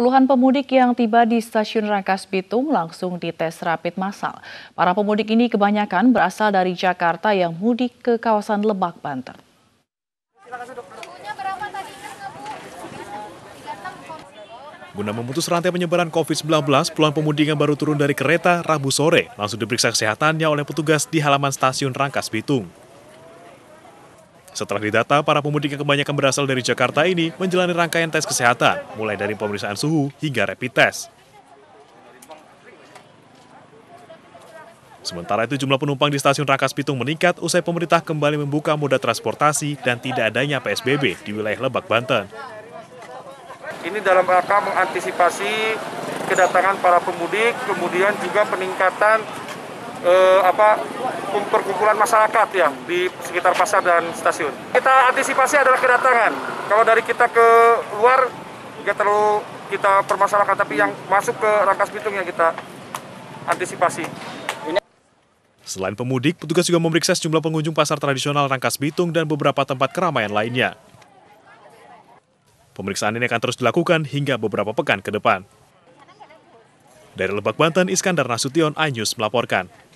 Puluhan pemudik yang tiba di stasiun Rangkasbitung langsung dites rapid massal. Para pemudik ini kebanyakan berasal dari Jakarta yang mudik ke kawasan Lebak, Banten. Guna memutus rantai penyebaran COVID-19, puluhan pemudik yang baru turun dari kereta Rabu sore langsung diperiksa kesehatannya oleh petugas di halaman stasiun Rangkasbitung. Setelah didata, para pemudik yang kebanyakan berasal dari Jakarta ini menjalani rangkaian tes kesehatan, mulai dari pemeriksaan suhu hingga rapid test. Sementara itu, jumlah penumpang di stasiun Rangkasbitung meningkat usai pemerintah kembali membuka moda transportasi dan tidak adanya PSBB di wilayah Lebak, Banten. Ini dalam rangka mengantisipasi kedatangan para pemudik, kemudian juga peningkatan perkumpulan masyarakat ya di sekitar pasar dan stasiun. Kita antisipasi adalah kedatangan. Kalau dari kita ke luar nggak terlalu kita permasalahkan, tapi yang masuk ke Rangkasbitung yang kita antisipasi. Selain pemudik, petugas juga memeriksa sejumlah pengunjung pasar tradisional Rangkasbitung dan beberapa tempat keramaian lainnya. Pemeriksaan ini akan terus dilakukan hingga beberapa pekan ke depan. Dari Lebak, Banten, Iskandar Nasution, iNews melaporkan.